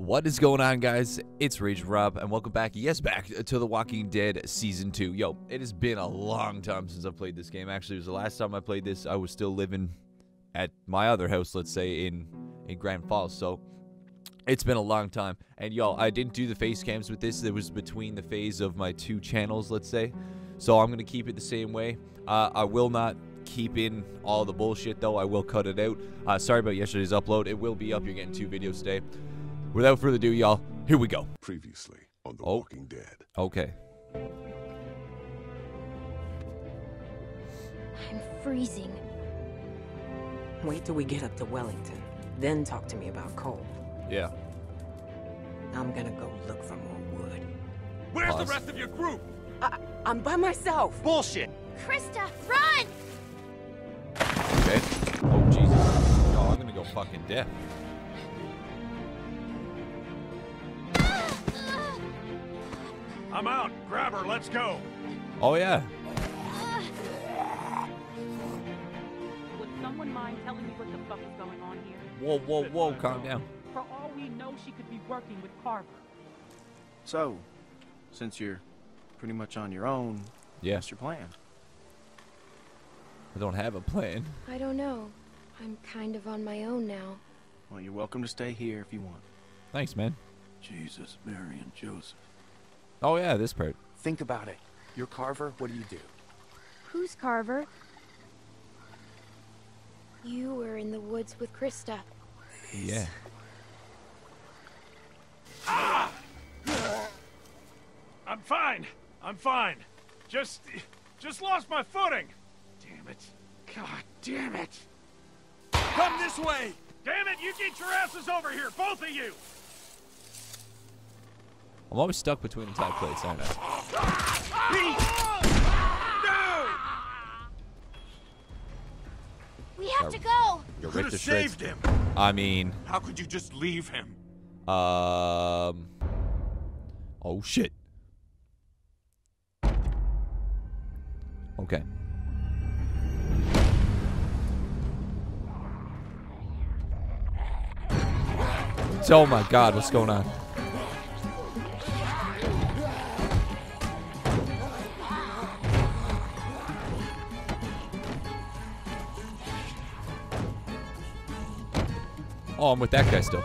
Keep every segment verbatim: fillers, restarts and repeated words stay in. What is going on, guys? It's Ragin' Rob, and welcome back, yes, back to The Walking Dead Season two. Yo, it has been a long time since I've played this game. Actually, it was the last time I played this. I was still living at my other house, let's say, in, in Grand Falls, so it's been a long time. And, yo, I didn't do the face cams with this. It was between the phase of my two channels, let's say, so I'm going to keep it the same way. Uh, I will not keep in all the bullshit, though. I will cut it out. Uh, sorry about yesterday's upload. It will be up. You're getting two videos today. Without further ado, y'all, here we go. Previously on The oh. Walking Dead. Okay. I'm freezing. Wait till we get up to Wellington. Then talk to me about coal. Yeah. I'm gonna go look for more wood. Where's Pause. the rest of your group? I, I'm by myself. Bullshit. Krista, run! Okay. Oh, Jesus. Y'all, I'm gonna go fucking deaf. I'm out. Grab her. Let's go. Oh, yeah. Would someone mind telling me what the fuck is going on here? Whoa, whoa, whoa. Calm down. For all we know, she could be working with Carver. So, since you're pretty much on your own, yeah. what's your plan? I don't have a plan. I don't know. I'm kind of on my own now. Well, you're welcome to stay here if you want. Thanks, man. Jesus, Mary, and Joseph. Oh, yeah, this part. Think about it. You're Carver. What do you do? Who's Carver? You were in the woods with Krista. Yeah. Ah! I'm fine. I'm fine. Just... just lost my footing. Damn it. God damn it. Come this way. Damn it, you get your asses over here, both of you. I'm always stuck between the tide plates, aren't I? Pete! No! We have to go! You could have saved him! I mean... How could you just leave him? Um... Oh, shit. Okay. Oh my god, what's going on? Oh, I'm with that guy still.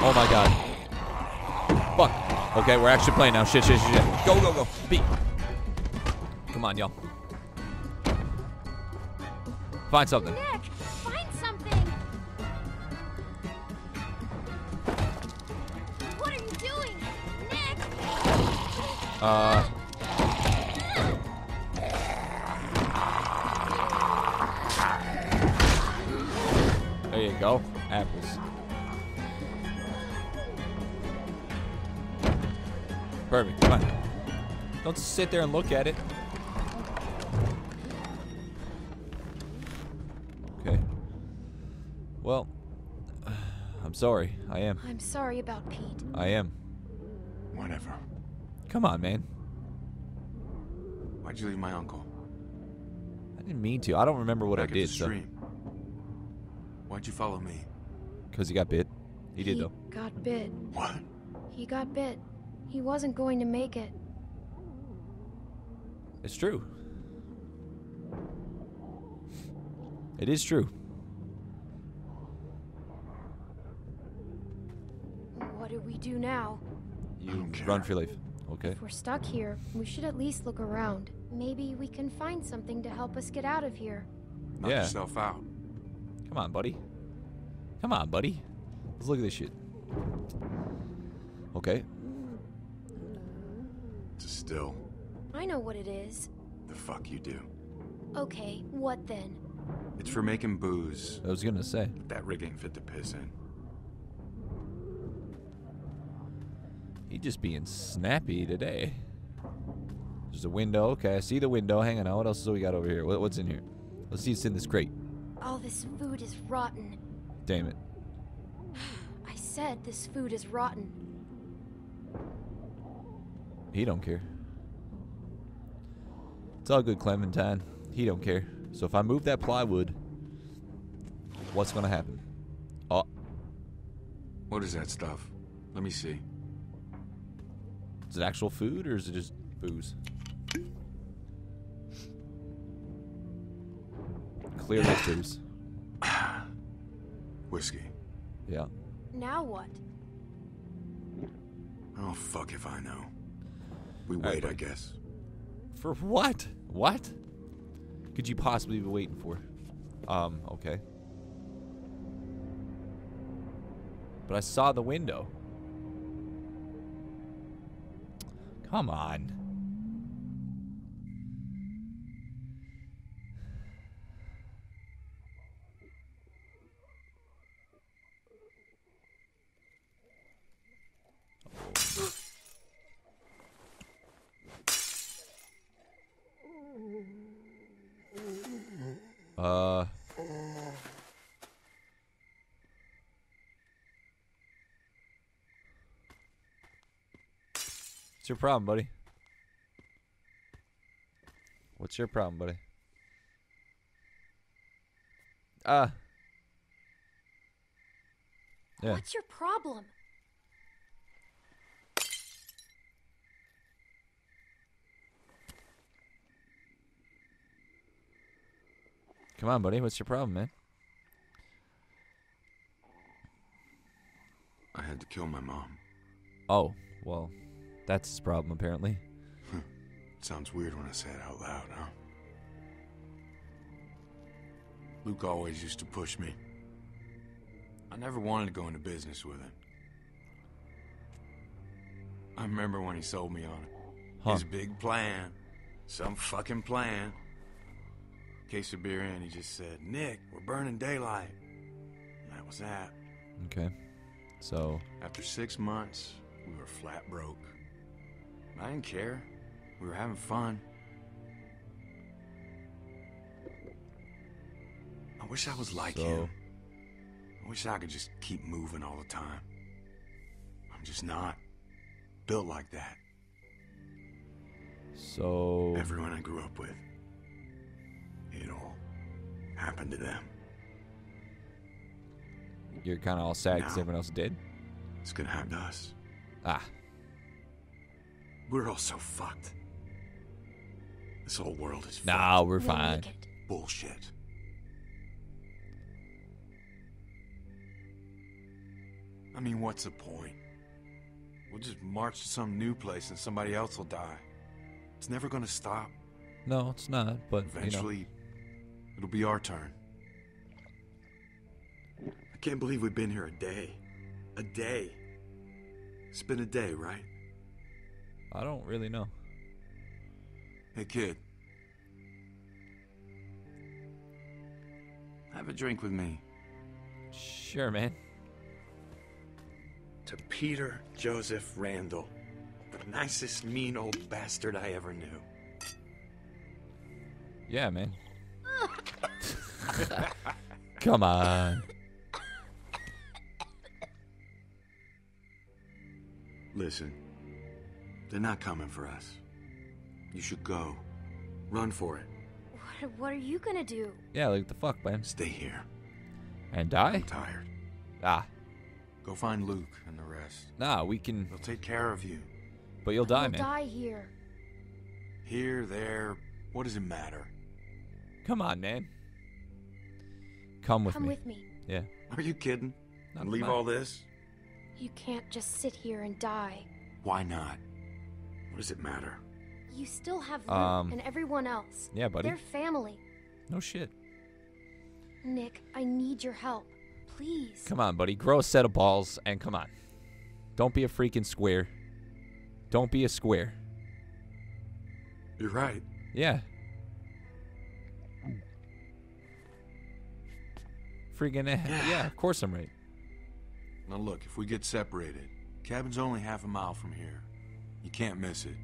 Oh my god. Fuck. Okay, we're actually playing now. Shit, shit, shit, shit. Go, go, go. Beat. Come on, y'all. Find something. Nick, find something. What are you doing, Nick? Uh. There you go. Apples. Perfect. Come on. Don't sit there and look at it. Okay. Well, I'm sorry. I am. I'm sorry about Pete. I am. Whatever. Come on, man. Why'd you leave my uncle? I didn't mean to. I don't remember what Back I did. So. Why'd you follow me? Because he got bit. He, he did, though. He got bit. What? He got bit. He wasn't going to make it. It's true. It is true. What do we do now? You run for your life. Okay. If we're stuck here, we should at least look around. Maybe we can find something to help us get out of here. Knock yeah. yourself out. Come on, buddy. Come on, buddy. Let's look at this shit. Okay. It's a still. I know what it is. The fuck you do. Okay, what then? It's for making booze. I was gonna say. That rig ain't fit to piss in. He just being snappy today. There's a window. Okay, I see the window. Hang on now. What else do we got over here? What's in here? Let's see what's in this crate. All this food is rotten. Damn it. I said this food is rotten. He don't care. It's all good, Clementine. He don't care. So if I move that plywood, What's gonna happen? Oh. What is that stuff? Let me see. Is it actual food or is it just booze? Clear victims. Whiskey. Yeah. Now what? Oh, fuck if I know. We All wait, right, I guess. For what? What? Could you possibly be waiting for? Um, okay. But I saw the window. Come on. Uh. What's your problem, buddy? What's your problem, buddy? Ah. Uh. Yeah. What's your problem? Come on, buddy. What's your problem, man? I had to kill my mom. Oh, well, that's his problem, apparently. Sounds weird when I say it out loud, huh? Luke always used to push me. I never wanted to go into business with him. I remember when he sold me on it. Huh. His big plan. Some fucking plan. Case of beer in, he just said, "Nick, we're burning daylight." And that was that. Okay. So after six months, we were flat broke. I didn't care. We were having fun. I wish I was like so... him. I wish I could just keep moving all the time. I'm just not built like that. So everyone I grew up with. It all happened to them. You're kind of all sad because everyone else did? It's gonna happen to us. Ah. We're all so fucked. This whole world is fucked. Nah, we're fine. Bullshit. I mean, what's the point? We'll just march to some new place and somebody else will die. It's never gonna stop. No, it's not, but eventually, you know. It'll be our turn. I can't believe we've been here a day. A day. It's been a day, right? I don't really know. Hey, kid. Have a drink with me. Sure, man. To Peter Joseph Randall, the nicest mean old bastard I ever knew. Yeah, man. Come on. Listen, they're not coming for us. You should go. Run for it. What, what are you gonna do? Yeah, like the fuck, man. Stay here. And die? I'm tired. Ah. Go find Luke and the rest. Nah, we can... They'll take care of you. But you'll die, man. You'll die here. Here, there, what does it matter? Come on, man. Come with Come me. Come with me. Yeah. Are you kidding? Not and leave not. all this? You can't just sit here and die. Why not? What does it matter? You still have Luke um, and everyone else. Yeah, buddy. They're family. No shit. Nick, I need your help. Please. Come on, buddy. Grow a set of balls and come on. Don't be a freaking square. Don't be a square. You're right. Yeah. Freaking yeah. yeah, of course I'm right. Now look, if we get separated, cabin's only half a mile from here. You can't miss it.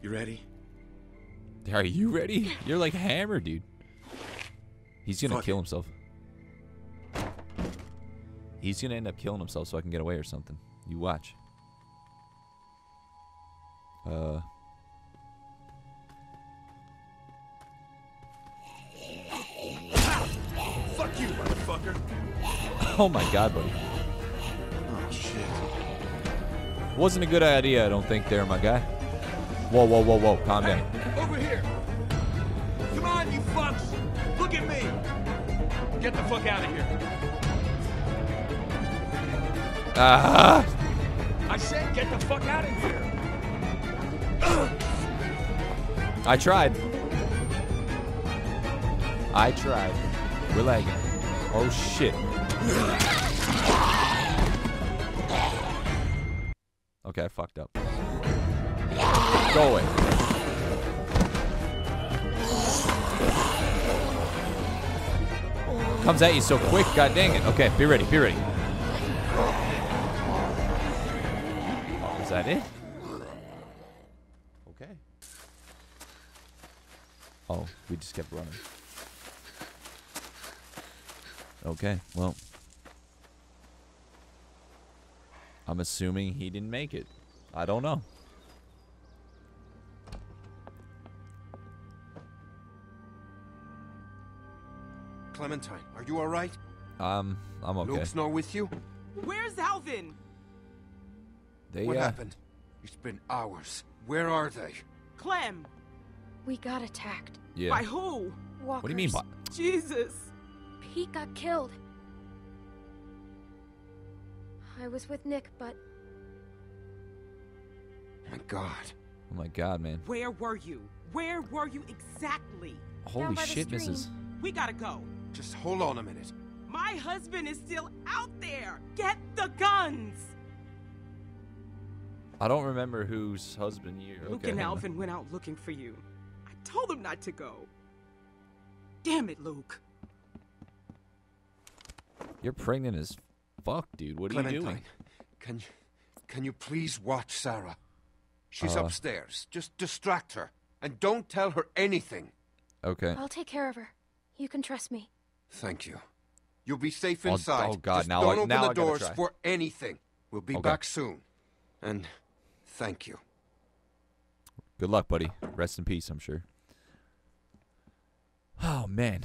You ready? Are you ready? You're like hammer, dude. He's gonna Fuck kill it. himself. He's gonna end up killing himself so I can get away or something. You watch. Uh. motherfucker. Oh my god, buddy. Oh shit. Wasn't a good idea, I don't think, there, my guy. Whoa, whoa, whoa, whoa, calm down. Hey, over here. Come on, you fucks. Look at me. Get the fuck out of here. Ah. Uh-huh. I said, get the fuck out of here. I tried. I tried. We're like, oh shit. Okay, I fucked up. Go away. Comes at you so quick, god dang it. Okay, be ready, be ready. Is that it? Okay. Oh, we just kept running. Okay, well, I'm assuming he didn't make it. I don't know. Clementine, are you all right? Um, I'm okay. Luke's not with you? Where's Alvin? They, what uh, happened? It's been hours. Where are they? Clem! We got attacked. Yeah. By who? Walkers. What do you mean by... Jesus! He got killed. I was with Nick, but... My God. Oh my God, man. Where were you? Where were you exactly? Holy shit, missus. We gotta go. Just hold on a minute. My husband is still out there. Get the guns. I don't remember whose husband you... Luke okay, and Alvin went out looking for you. I told them not to go. Damn it, Luke. You're pregnant as fuck, dude. What are Clementine, you doing? Can you, can you please watch Sarah? She's uh, upstairs. Just distract her. And don't tell her anything. Okay. I'll take care of her. You can trust me. Thank you. You'll be safe inside. Oh, oh God. Just now don't I, open now the I doors try. For anything. We'll be okay. back soon. And thank you. Good luck, buddy. Rest in peace, I'm sure. Oh, man.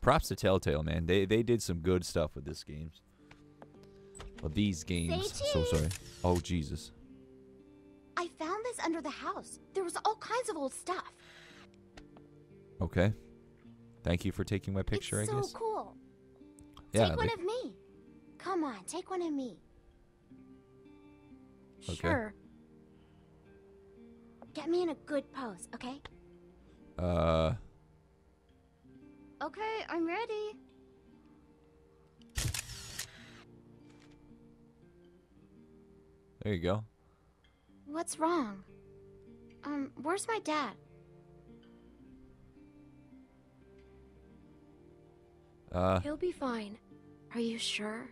Props to Telltale, man. They they did some good stuff with this games. Well, these games. So sorry. Oh Jesus. I found this under the house. There was all kinds of old stuff. Okay. Thank you for taking my picture. It's so I guess. So cool. Yeah. Take like... one of me. Come on, take one of me. Okay. Sure. Get me in a good pose, okay? Uh. Okay, I'm ready. There you go. What's wrong? Um, where's my dad? Uh... He'll be fine. Are you sure?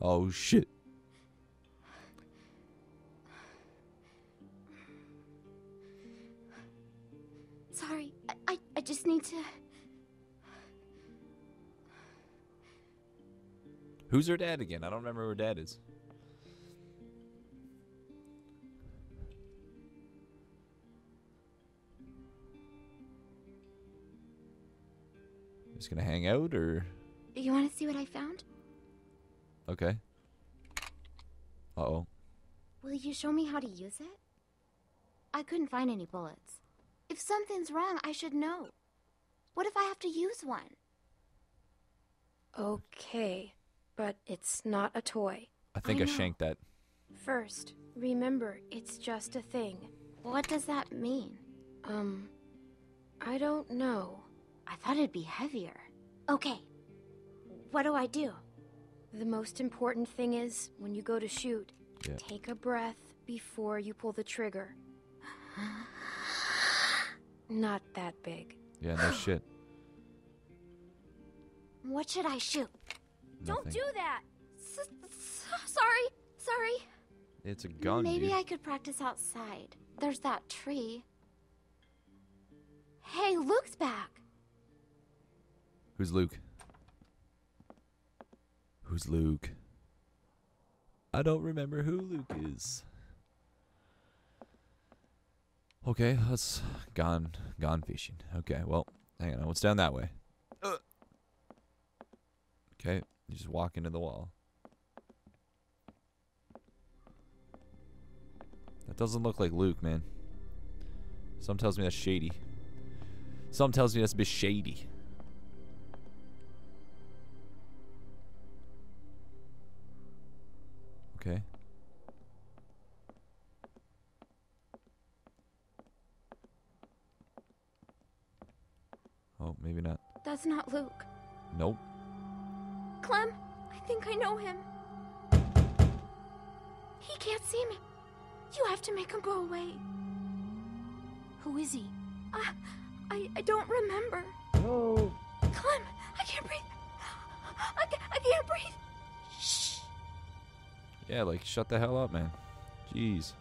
Oh, shit. Sorry. I, I just need to... Who's her dad again? I don't remember who her dad is. Just gonna hang out, or... You wanna see what I found? Okay. Uh-oh. Will you show me how to use it? I couldn't find any bullets. If something's wrong, I should know. What if I have to use one? Okay, but it's not a toy. I think I, I shanked that. First, remember, it's just a thing. What does that mean? Um, I don't know. I thought it'd be heavier. Okay, what do I do? The most important thing is, when you go to shoot, yeah. take a breath before you pull the trigger. Not that big. Yeah, no shit. What should I shoot? Nothing. Don't do that! S sorry, sorry. It's a gun, Maybe dude. I could practice outside. There's that tree. Hey, Luke's back. Who's Luke? Who's Luke? I don't remember who Luke is. Okay, let's gone gone fishing. Okay, well, Hang on, what's down that way? Ugh. Okay, you just walk into the wall. That doesn't look like Luke, man. Some tells me that's shady. Some tells me that's a bit shady. Okay. Oh, maybe not. That's not Luke. Nope. Clem, I think I know him. He can't see me. You have to make him go away. Who is he? I, I, I don't remember. No. Clem, I can't breathe. I, I can't breathe. Shh. Yeah, like shut the hell up, man. Jeez.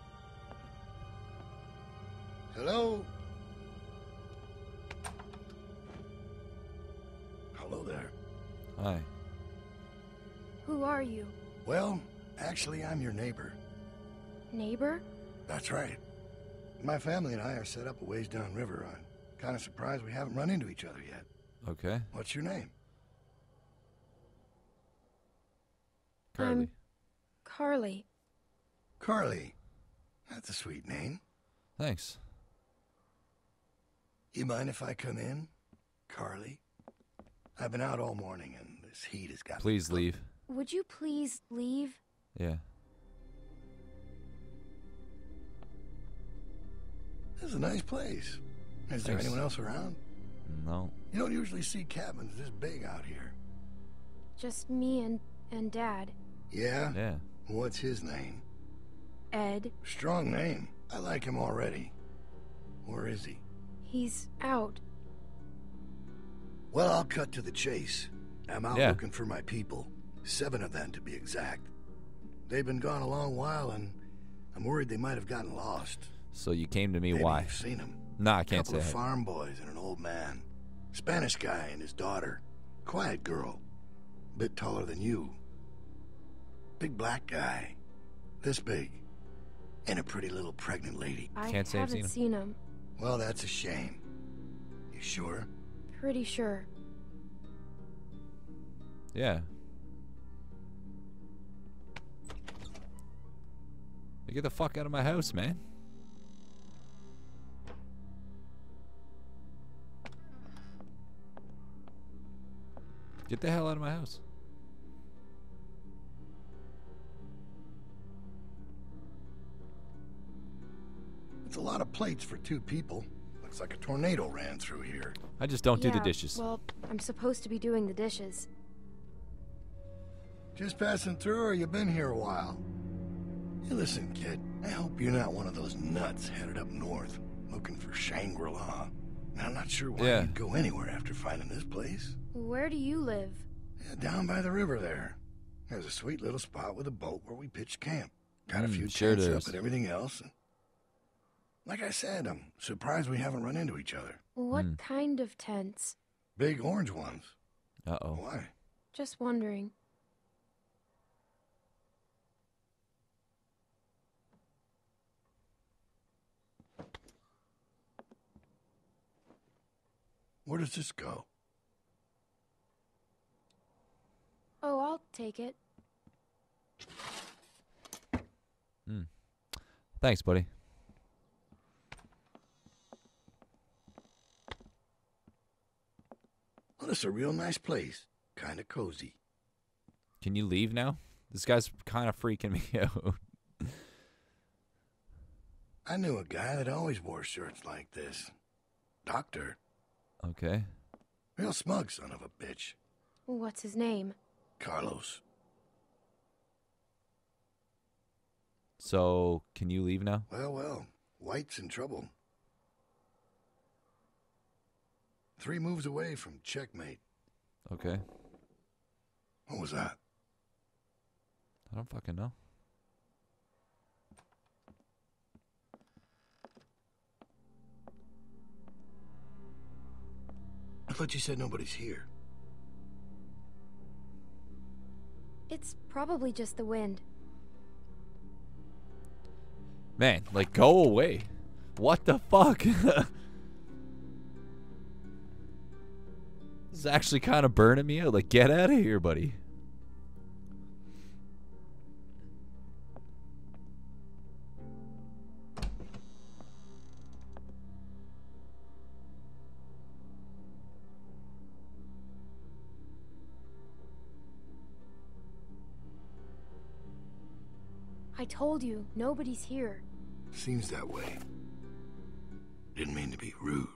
Hello. Hello there. Hi. Who are you? Well, actually, I'm your neighbor. Neighbor? That's right. My family and I are set up a ways downriver. I'm kind of surprised we haven't run into each other yet. Okay. What's your name? Carly. Um, Carly. Carly. That's a sweet name. Thanks. You mind if I come in, Carly? I've been out all morning and this heat has got me. Please leave. Would you please leave? Yeah. This is a nice place. Is there anyone else around? No. You don't usually see cabins this big out here. Just me and, and Dad. Yeah? Yeah. What's his name? Ed. Strong name. I like him already. Where is he? He's out. Well, I'll cut to the chase. I'm out yeah. looking for my people. Seven of them, to be exact. They've been gone a long while, and I'm worried they might have gotten lost. So you came to me, Maybe why? You've seen him. Nah, I can't say that. A couple of farm boys and an old man. Spanish guy and his daughter. Quiet girl. Bit taller than you. Big black guy. This big. And a pretty little pregnant lady. I can't say I've seen him. seen him. Well, that's a shame. You sure? Pretty sure. Yeah. Get the fuck out of my house, man. Get the hell out of my house. It's a lot of plates for two people. Looks like a tornado ran through here. I just don't yeah, do the dishes. Well, I'm supposed to be doing the dishes. Just passing through, or you've been here a while? Hey, listen, kid. I hope you're not one of those nuts headed up north looking for Shangri-La. Now, I'm not sure why yeah. you'd go anywhere after finding this place. Where do you live? Yeah, down by the river there. There's a sweet little spot with a boat where we pitch camp. Got mm, a few sure tents up and everything else. Like I said, I'm surprised we haven't run into each other. What mm. kind of tents? Big orange ones. Uh-oh. Why? Just wondering. Where does this go? Oh, I'll take it. Hmm. Thanks, buddy. Well, this is a real nice place. Kind of cozy. Can you leave now? This guy's kind of freaking me out. I knew a guy that always wore shirts like this. Doctor. Okay. Real smug son of a bitch. What's his name? Carlos. So, can you leave now? Well, well. White's in trouble. Three moves away from checkmate. Okay. What was that? I don't fucking know. I thought you said nobody's here. It's probably just the wind. Man, like, go away. What the fuck? This is actually kind of burning me out. Like, get out of here, buddy. I told you, nobody's here. Seems that way. Didn't mean to be rude.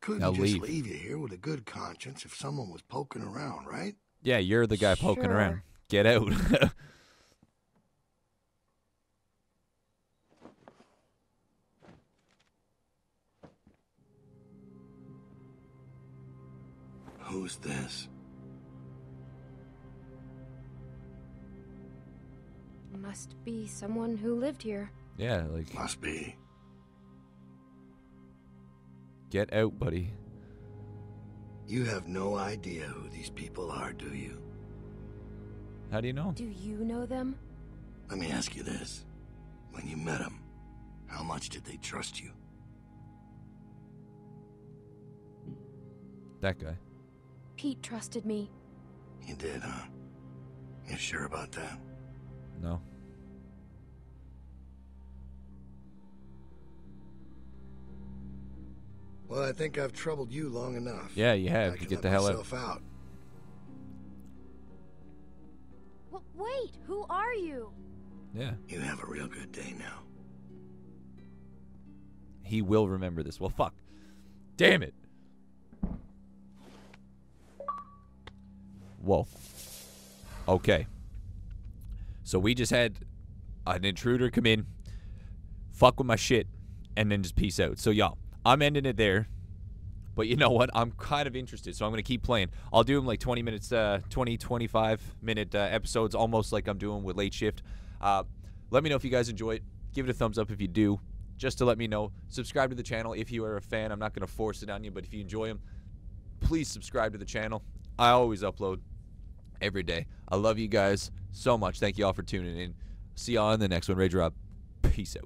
Couldn't now just leave. leave you here with a good conscience if someone was poking around, right? Yeah, you're the guy sure. poking around. Get out. Who's this? Must be someone who lived here. Yeah, like... Must be. Get out, buddy. You have no idea who these people are, do you? How do you know? Do you know them? Let me ask you this. When you met them, how much did they trust you? That guy. Pete trusted me. You did, huh? You sure about that? No. Well, I think I've troubled you long enough. Yeah, you have. I you get the hell out. out. Well, wait, who are you? Yeah. You have a real good day now. He will remember this. Well, fuck. Damn it. Whoa. Okay. So we just had an intruder come in, fuck with my shit, and then just peace out. So, y'all. I'm ending it there, but you know what? I'm kind of interested, so I'm going to keep playing. I'll do them like twenty minutes, uh, twenty, twenty-five minute uh, episodes, almost like I'm doing with Late Shift. Uh, let me know if you guys enjoy it. Give it a thumbs up if you do, just to let me know. Subscribe to the channel if you are a fan. I'm not going to force it on you, but if you enjoy them, please subscribe to the channel. I always upload every day. I love you guys so much. Thank you all for tuning in. See y'all in the next one. Ragin' Rob. Peace out.